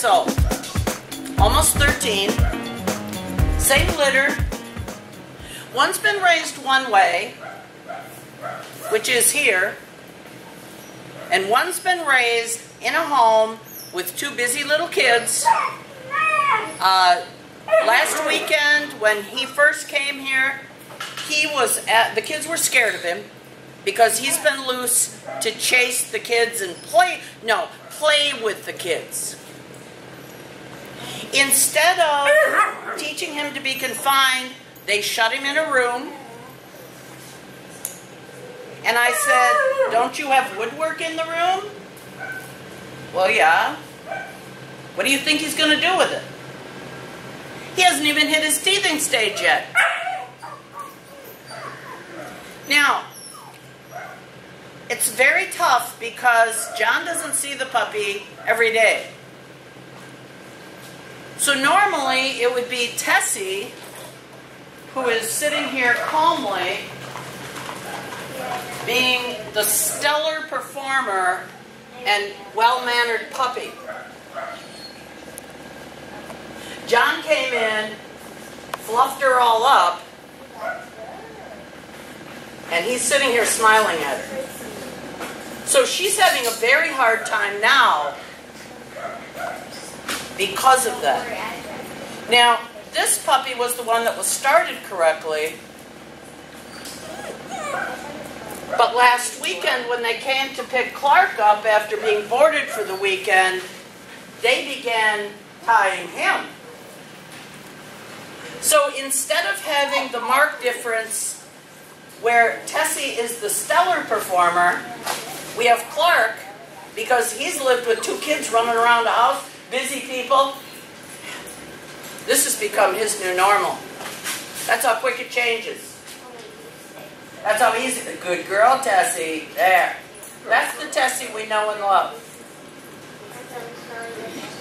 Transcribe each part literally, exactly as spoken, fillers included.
years old, almost thirteen, same litter. One's been raised one way, which is here, and one's been raised in a home with two busy little kids. Uh, last weekend, when he first came here, he was at, the kids were scared of him because he's been loose to chase the kids and play, no, play with the kids. Instead of teaching him to be confined, they shut him in a room. And I said, "Don't you have woodwork in the room?" "Well, yeah." "What do you think he's going to do with it?" He hasn't even hit his teething stage yet. Now, it's very tough because John doesn't see the puppy every day. So normally it would be Tessie who is sitting here calmly being the stellar performer and well-mannered puppy. John came in, fluffed her all up, and he's sitting here smiling at her. So she's having a very hard time now because of that. Now, this puppy was the one that was started correctly. But last weekend, when they came to pick Clark up after being boarded for the weekend, they began tying him. So instead of having the mark difference where Tessie is the stellar performer, we have Clark, because he's lived with two kids running around the house, busy people. This has become his new normal. That's how quick it changes. That's how easy. Good girl, Tessie. There. That's the Tessie we know and love.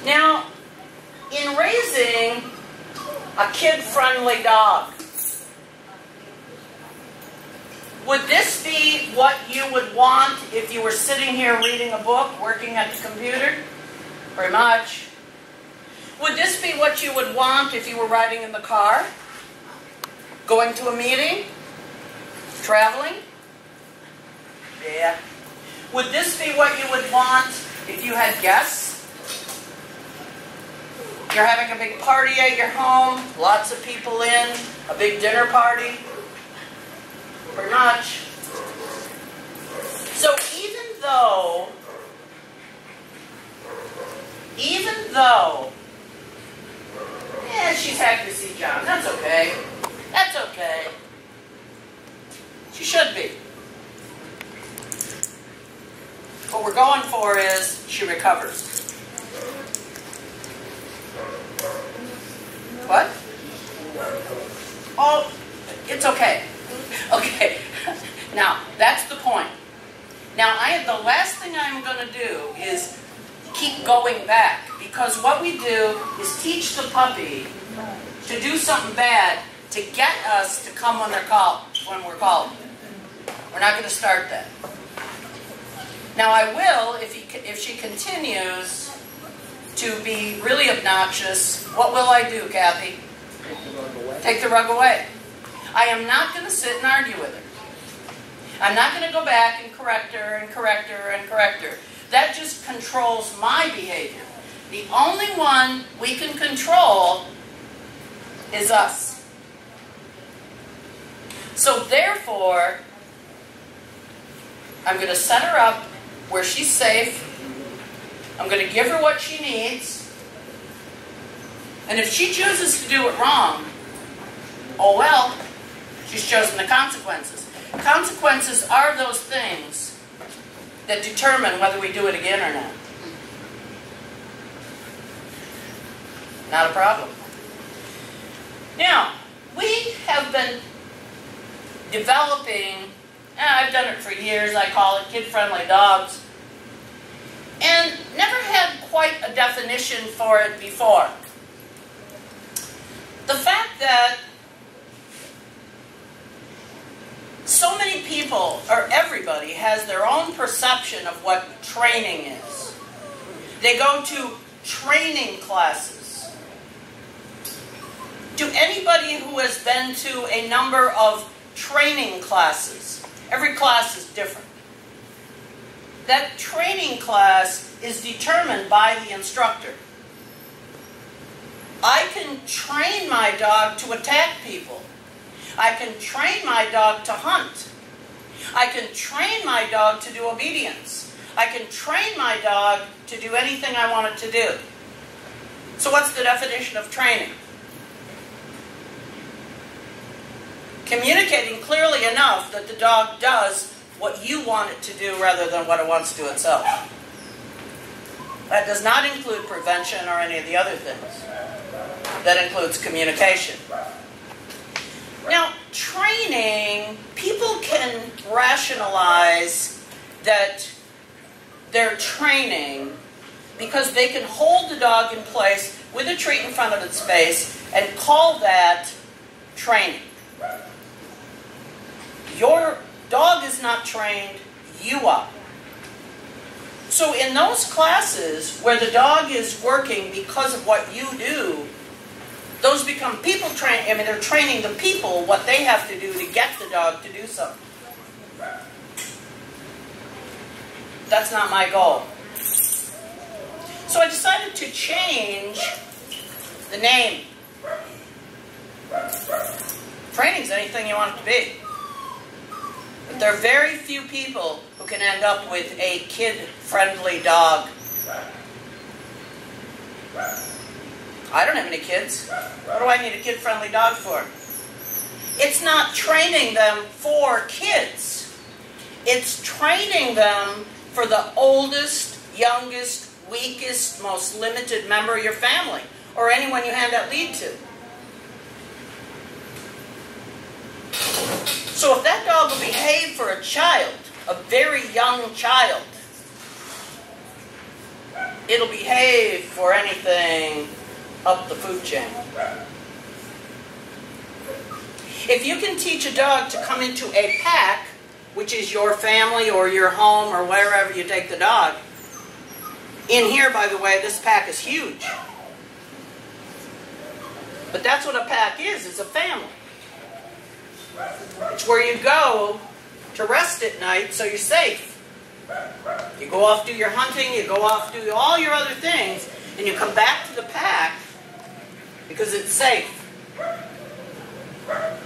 Now, in raising a kid-friendly dog, would this be what you would want if you were sitting here reading a book, working at the computer? Pretty much. Would this be what you would want if you were riding in the car, going to a meeting, traveling? Yeah. Would this be what you would want if you had guests? You're having a big party at your home, lots of people in, a big dinner party? Pretty much. So even though, even though, yeah, she's happy to see John. That's okay. That's okay. She should be. What we're going for is she recovers. What? Oh, it's okay. Okay, now that's the point. Now, I the last thing I'm going to do is keep going back, because what we do is teach the puppy to do something bad to get us to come when they're called, when we're called. We're not going to start that. Now, I will, if he if she continues to be really obnoxious, what will I do, Kathy? Take the rug away. Take the rug away. I am not going to sit and argue with her. I'm not going to go back and correct her and correct her and correct her. That just controls my behavior. The only one we can control is us. So therefore, I'm going to set her up where she's safe. I'm going to give her what she needs. And if she chooses to do it wrong, oh well. She's chosen the consequences. Consequences are those things that determine whether we do it again or not. Not a problem. Now, we have been developing, and I've done it for years, I call it kid-friendly dogs, and never had quite a definition for it before. The fact that so many people, or everybody, has their own perception of what training is. They go to training classes. To anybody who has been to a number of training classes, every class is different. That training class is determined by the instructor. I can train my dog to attack people. I can train my dog to hunt. I can train my dog to do obedience. I can train my dog to do anything I want it to do. So what's the definition of training? Communicating clearly enough that the dog does what you want it to do rather than what it wants to do itself. That does not include prevention or any of the other things. That includes communication. Now, training, people can rationalize that they're training because they can hold the dog in place with a treat in front of its face and call that training. Your dog is not trained, you are. So in those classes where the dog is working because of what you do, those become people train. I mean, they're training the people what they have to do to get the dog to do something. That's not my goal. So I decided to change the name. Training's anything you want it to be. But there are very few people who can end up with a kid-friendly dog. I don't have any kids. What do I need a kid-friendly dog for? It's not training them for kids. It's training them for the oldest, youngest, weakest, most limited member of your family, or anyone you hand that lead to. So if that dog will behave for a child, a very young child, it'll behave for anything up the food chain. If you can teach a dog to come into a pack, which is your family or your home or wherever you take the dog, in here, by the way, this pack is huge. But that's what a pack is, it's a family. It's where you go to rest at night so you're safe. You go off, do your hunting, you go off, do all your other things, and you come back to the pack because it's safe.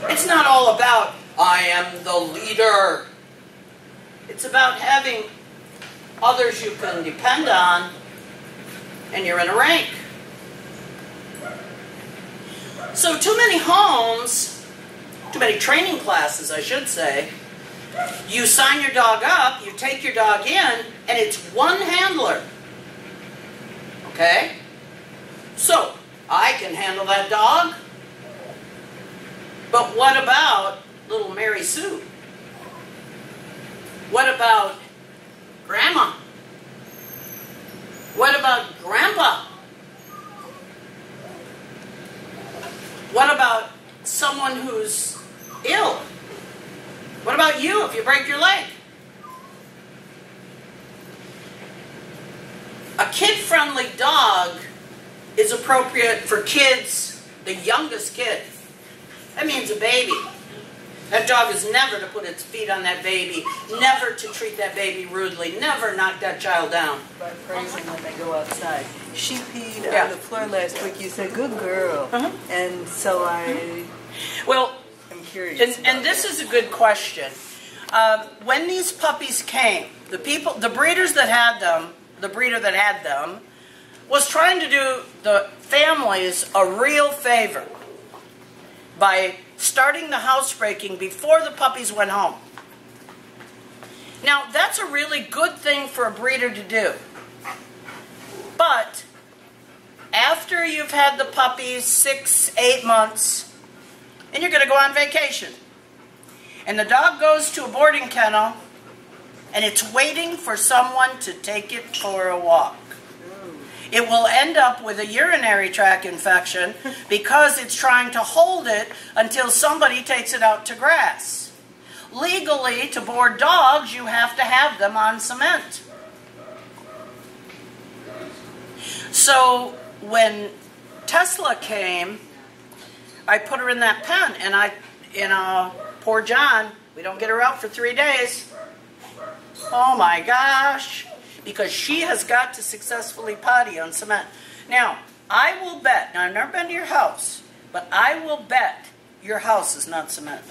It's not all about, I am the leader. It's about having others you can depend on, and you're in a rank. So too many homes, too many training classes, I should say, you sign your dog up, you take your dog in, and it's one handler. Okay? So, I can handle that dog. But what about little Mary Sue? What about Grandma? What about Grandpa? What about someone who's ill? What about you if you break your leg? A kid-friendly dog is appropriate for kids, the youngest kid. That means a baby. That dog is never to put its feet on that baby, never to treat that baby rudely, never knock that child down. By praising when they go outside. She peed yeah. on the floor last week. You said, good girl. Uh-huh. And so I... Well, I'm curious. And, and this that. is a good question. Uh, when these puppies came, the people, the breeders that had them, the breeder that had them, was trying to do the families a real favor by starting the housebreaking before the puppies went home. Now, that's a really good thing for a breeder to do. But after you've had the puppies six, eight months, and you're going to go on vacation, and the dog goes to a boarding kennel, and it's waiting for someone to take it for a walk. It will end up with a urinary tract infection because it's trying to hold it until somebody takes it out to grass. Legally, to board dogs, you have to have them on cement. So when Tesla came, I put her in that pen, and I, you know, poor John, we don't get her out for three days. Oh my gosh, because she has got to successfully potty on cement. Now, I will bet, now I've never been to your house, but I will bet your house is not cement.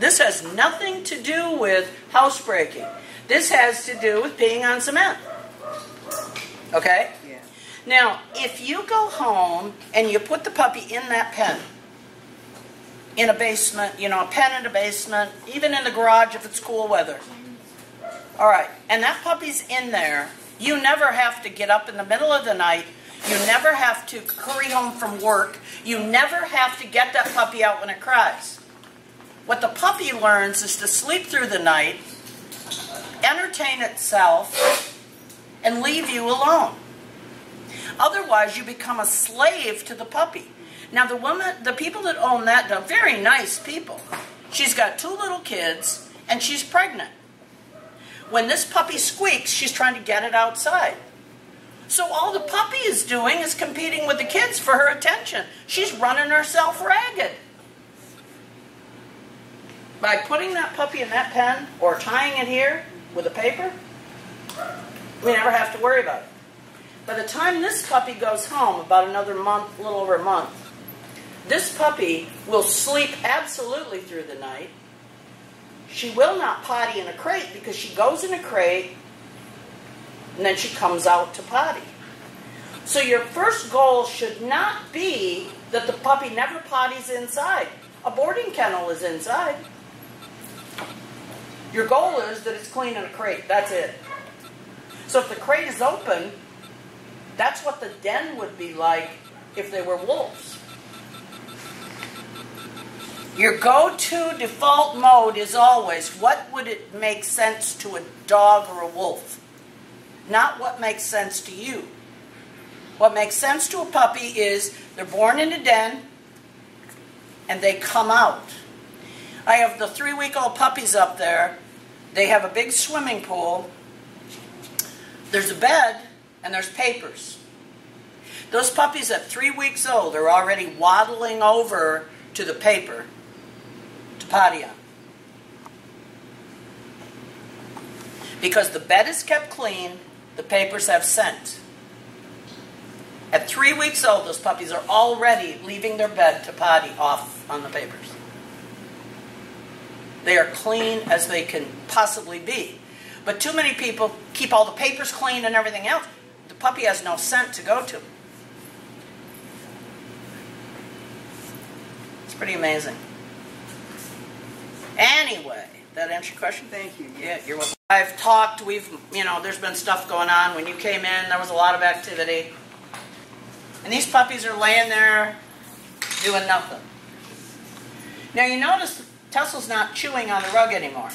This has nothing to do with housebreaking. This has to do with peeing on cement. Okay? Yeah. Now, if you go home and you put the puppy in that pen, in a basement, you know, a pen in a basement, even in the garage if it's cool weather. All right, and that puppy's in there. You never have to get up in the middle of the night. You never have to hurry home from work. You never have to get that puppy out when it cries. What the puppy learns is to sleep through the night, entertain itself, and leave you alone. Otherwise, you become a slave to the puppy. Now, the woman, the people that own that, they're very nice people. She's got two little kids, and she's pregnant. When this puppy squeaks, she's trying to get it outside. So all the puppy is doing is competing with the kids for her attention. She's running herself ragged. By putting that puppy in that pen or tying it here with a paper, we never have to worry about it. By the time this puppy goes home, about another month, a little over a month, this puppy will sleep absolutely through the night. She will not potty in a crate because she goes in a crate and then she comes out to potty. So your first goal should not be that the puppy never potties inside. A boarding kennel is inside. Your goal is that it's clean in a crate. That's it. So if the crate is open, that's what the den would be like if they were wolves. Your go-to default mode is always, what would it make sense to a dog or a wolf? Not what makes sense to you. What makes sense to a puppy is they're born in a den and they come out. I have the three-week-old puppies up there. They have a big swimming pool. There's a bed and there's papers. Those puppies at three weeks old are already waddling over to the paper to potty on. Because the bed is kept clean, the papers have scent. At three weeks old, those puppies are already leaving their bed to potty off on the papers. They are clean as they can possibly be. But too many people keep all the papers clean and everything else. The puppy has no scent to go to. It's pretty amazing. Anyway, that answer your question? Thank you. Yeah, you're welcome. I've talked, we've, you know, there's been stuff going on. When you came in, there was a lot of activity. And these puppies are laying there doing nothing. Now you notice Tessel's not chewing on the rug anymore.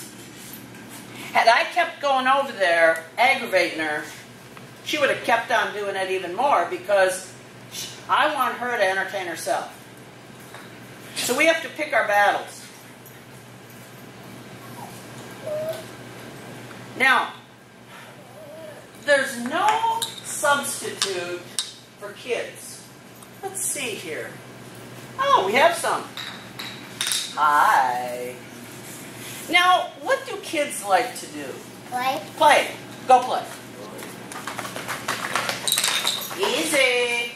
Had I kept going over there, aggravating her, she would have kept on doing it even more because I want her to entertain herself. So we have to pick our battles. Now, there's no substitute for kids. Let's see here. Oh, we have some. Hi. Now, what do kids like to do? Play. Play. Go play. Easy.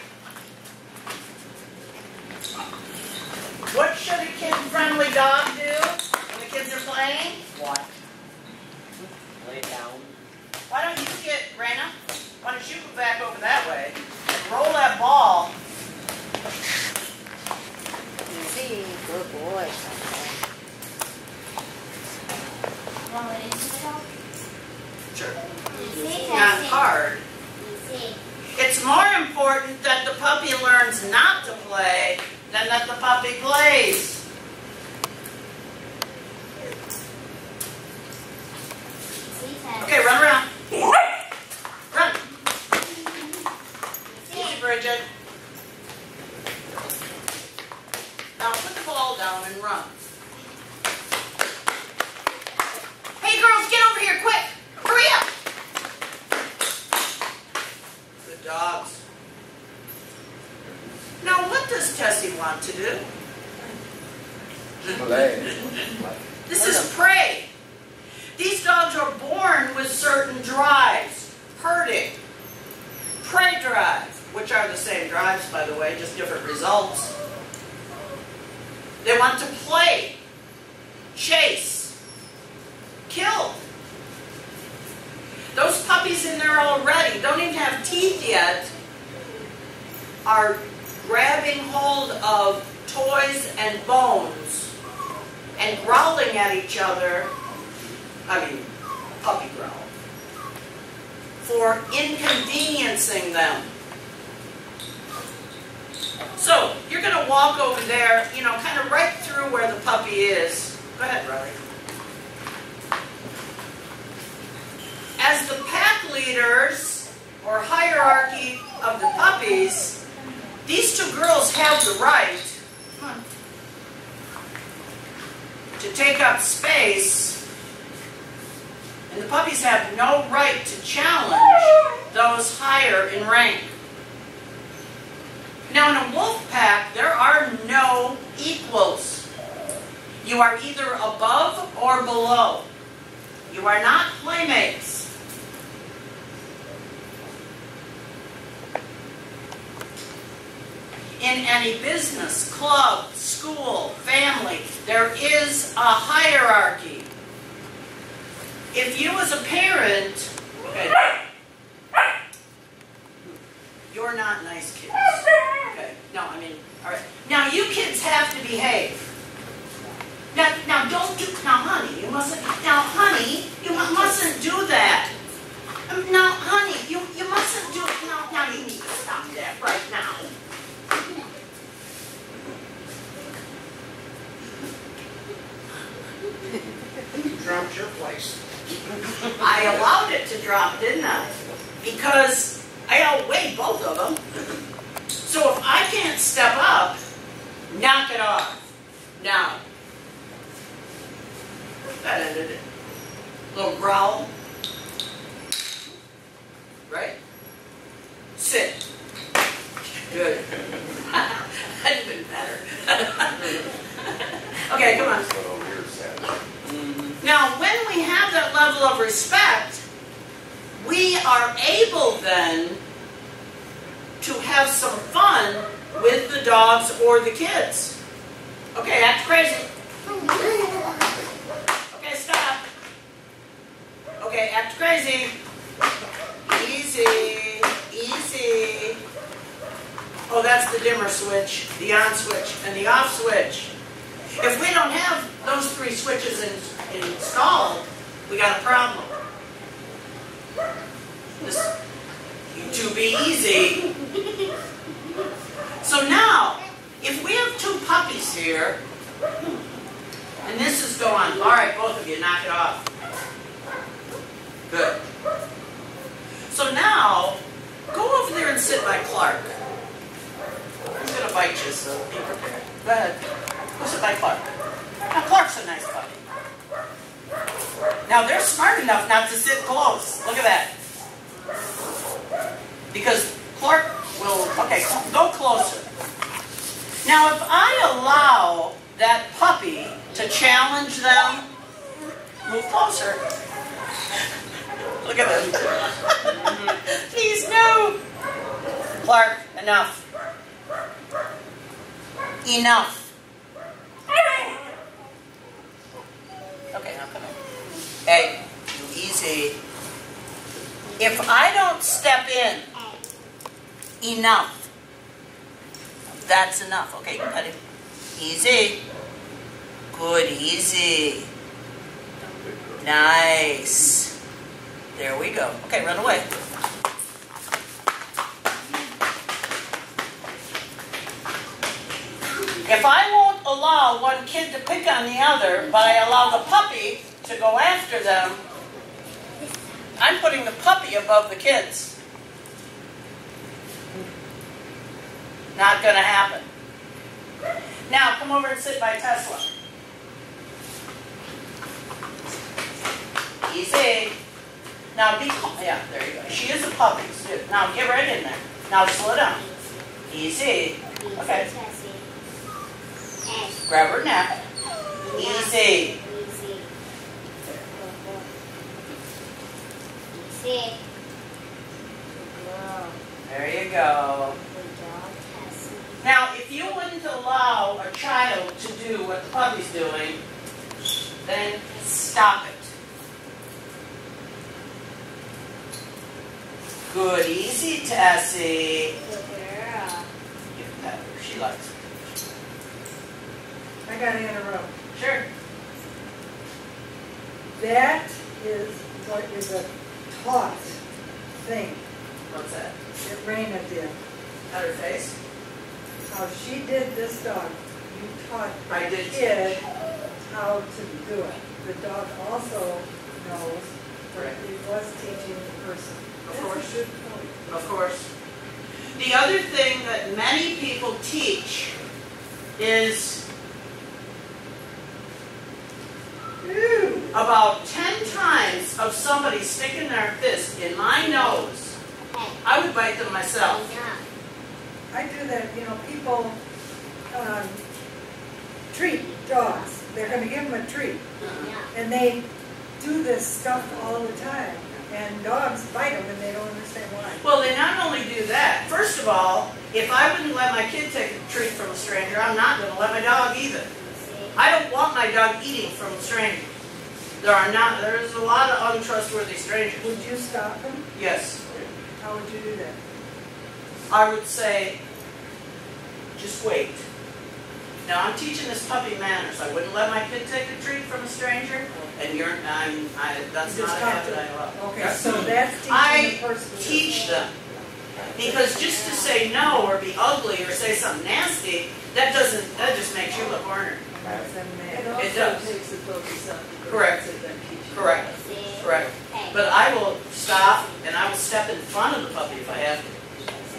What should a kid-friendly dog do when the kids are playing? What? Lay down. Why don't you get, Raina, why don't you go back over that way and roll that ball. Easy. Good boy. Sure. It's not hard. It's more important that the puppy learns not to play than that the puppy plays. Okay, run around. Run. Easy, Bridget. Now put the ball down and run. Hey girls, get over here quick! Hurry up! to do. This is prey. These dogs are born with certain drives, herding, prey drive, which are the same drives, by the way, just different results. They want to play, chase, kill. Those puppies in there already, don't even have teeth yet, are grabbing hold of toys and bones and growling at each other. I mean, puppy growl, for inconveniencing them. So, you're going to walk over there, you know, kind of right through where the puppy is. Go ahead, Riley. As the pack leaders, or hierarchy of the puppies, these two girls have the right to take up space, and the puppies have no right to challenge those higher in rank. Now, in a wolf pack, there are no equals. You are either above or below. You are not playmates. In any business, club, school, family, there is a hierarchy. If you as a parent, okay, you're not nice kids. Okay. No, I mean, all right. Now you kids have to behave. Now, now don't do. Now, honey, you mustn't. Now, honey, you mustn't do that. Now, honey, you you mustn't do. Now, now you need to stop that right now. You dropped your place. I allowed it to drop, didn't I? Because I outweighed both of them. So if I can't step up, knock it off. Now. That ended it. Little growl. Right? Sit. Good. That'd have been better. Okay, come on. Now, when we have that level of respect, we are able then to have some fun with the dogs or the kids. Okay, that's crazy. Okay, stop. Okay, act crazy. Easy, easy. Oh, that's the dimmer switch, the on switch, and the off switch. If we don't have those three switches in, installed, we got a problem. This, to be easy. So now, if we have two puppies here, and this is going, all right, both of you, knock it off. Good. So now, go over there and sit by Clark. I'm going to bite you, so be prepared. Go ahead. Go sit by Clark. Now, Clark's a nice puppy. Now, they're smart enough not to sit close. Look at that. Because Clark will, okay, go closer. Now, if I allow that puppy to challenge them, move closer. Look at them. Please, no. Clark, enough. Enough. Okay, now come in. Hey, you easy. If I don't step in, enough. That's enough. Okay, cut it. Easy. Good, easy. Nice. There we go. Okay, run away. If I won't allow one kid to pick on the other, but I allow the puppy to go after them, I'm putting the puppy above the kids. Not going to happen. Now, come over and sit by Tesla. Easy. Now, be calm. Yeah, there you go. She is a puppy. Now, get right in there. Now, slow down. Easy. Okay. Grab her now. Easy. Easy. There you go. Now, if you wouldn't allow a child to do what the puppy's doing, then stop it. Good, easy, Tessie. Good girl. Give it that. She likes it. I got it in a row. Sure. That is what is a taught thing. What's that? That Raina did. At her face? How she did this dog. You taught the I did kid how to do it. The dog also knows what it was teaching the person. Of course. Of course. The other thing that many people teach is about ten times of somebody sticking their fist in my nose. I would bite them myself. I do that, you know, people um, treat dogs. They're going to give them a treat. Mm-hmm. And they do this stuff all the time. And dogs bite them and they don't understand why. Well, they not only do that. First of all, if I wouldn't let my kid take a treat from a stranger, I'm not going to let my dog either. I don't want my dog eating from a stranger. There are not, there's a lot of untrustworthy strangers. Would you stop them? Yes. How would you do that? I would say, just wait. Now, I'm teaching this puppy manners. I wouldn't let my kid take a treat from a stranger, and you're, I'm, I, that's not a habit I love. Okay, so that's teaching I the person teach them. Because just to say no or be ugly or say something nasty, that doesn't, that just makes you look cornered. It does. Takes the focus up. Correct. Correct. Correct. But I will stop, and I will step in front of the puppy if I have to.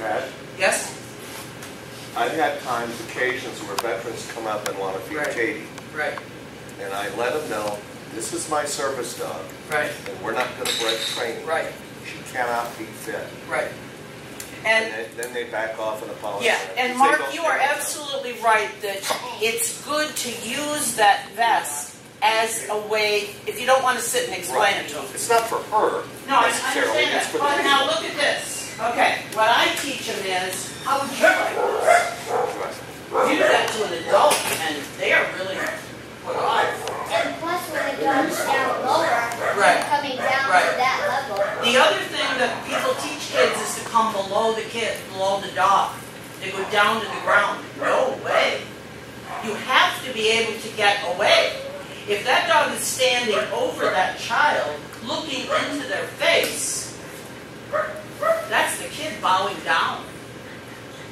Pat? Yes? I've had times, occasions, where veterans come up and want to feed right. Katie. Right. And I let them know, this is my service dog. Right. And we're not going to break training. Right. She cannot be fed. Right. And, and they, then they back off and apologize. Yeah, and Mark, you are absolutely right that it's good to use that vest as a way, if you don't want to sit and explain right. it to them. It's not for her. No, I understand that. But well, now look at this. Okay, what I teach them is how would you like this? You do that to an adult, and they are really alive. And plus, when it comes down lower, right. It's coming down right. to that level. The other thing that people teach kids is to come below the kid, below the dog. They go down to the ground. No way. You have to be able to get away. If that dog is standing over that child, looking into their face, that's the kid bowing down.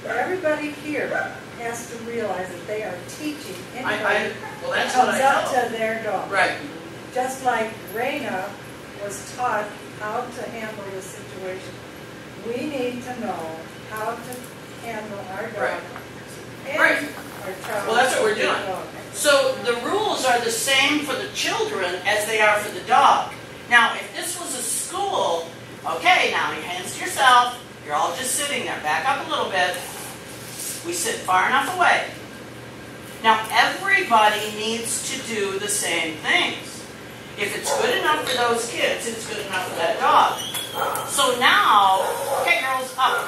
Everybody here has to realize that they are teaching anybody I, I, well, that's what comes up to their dog. Right. Just like Raina was taught how to handle the situation. We need to know how to handle our dog. Right. And right. Our child. Well, that's what we're doing. Dog. So the rules are the same for the children as they are for the dog. Now, if this was a school... Okay, now your hands to yourself. You're all just sitting there. Back up a little bit. We sit far enough away. Now everybody needs to do the same things. If it's good enough for those kids, it's good enough for that dog. So now, okay girls, up.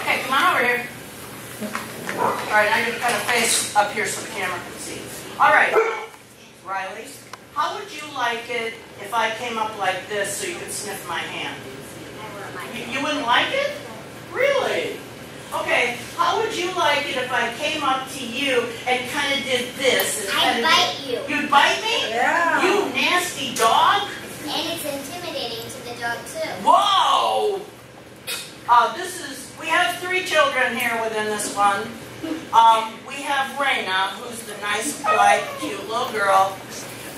Okay, come on over here. All right, I'm going to cut a face up here so the camera can see. All right, Riley. How would you like it if I came up like this so you could sniff my hand? You wouldn't like it? Really? Okay, how would you like it if I came up to you and kind of did this? And I'd bite you. You'd bite me? Yeah. You nasty dog? And it's intimidating to the dog too. Whoa! Uh, this is, we have three children here within this one. Um, we have Raina, who's the nice, polite, cute little girl.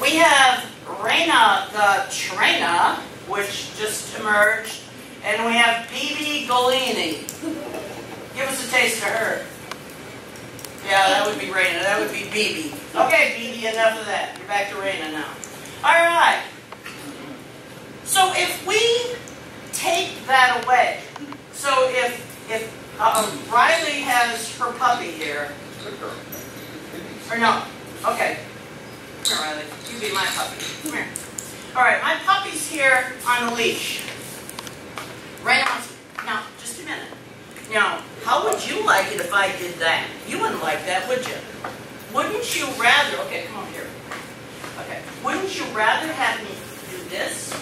We have Raina the Trainer, which just emerged, and we have B B Golini. Give us a taste of her. Yeah, that would be Raina. That would be B B. Okay, B B, enough of that. You're back to Raina now. All right. So if we take that away, so if if um, Riley has her puppy here, Or no. Okay. Come here, Riley. You be my puppy. Come here. All right, my puppy's here on a leash. Right on. Now, just a minute. Now, how would you like it if I did that? You wouldn't like that, would you? Wouldn't you rather, okay, come over here. Okay, wouldn't you rather have me do this?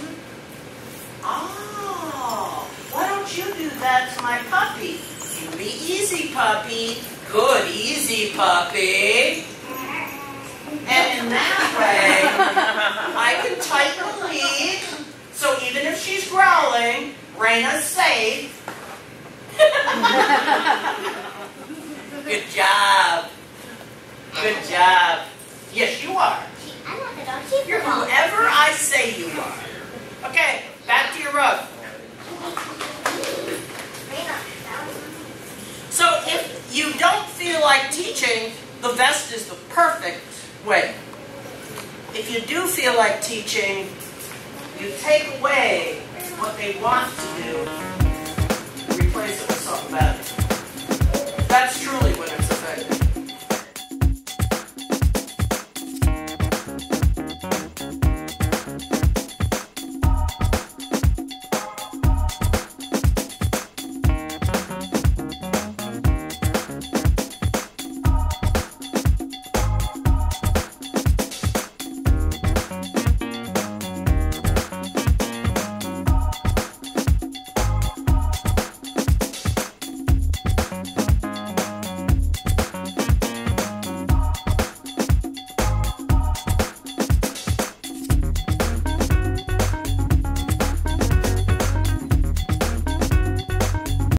Oh, why don't you do that to my puppy? You be easy, puppy. Good, easy, puppy. And in that way, I can tighten the lead, so even if she's growling, Raina's safe. Good job. Good job. Yes, you are. I'm not the dog. You're whoever I say you are. Okay, back to your rug. So if you don't feel like teaching, the vest is the perfect way. If you do feel like teaching, you take away what they want to do, replace it with something better. That's truly what it is.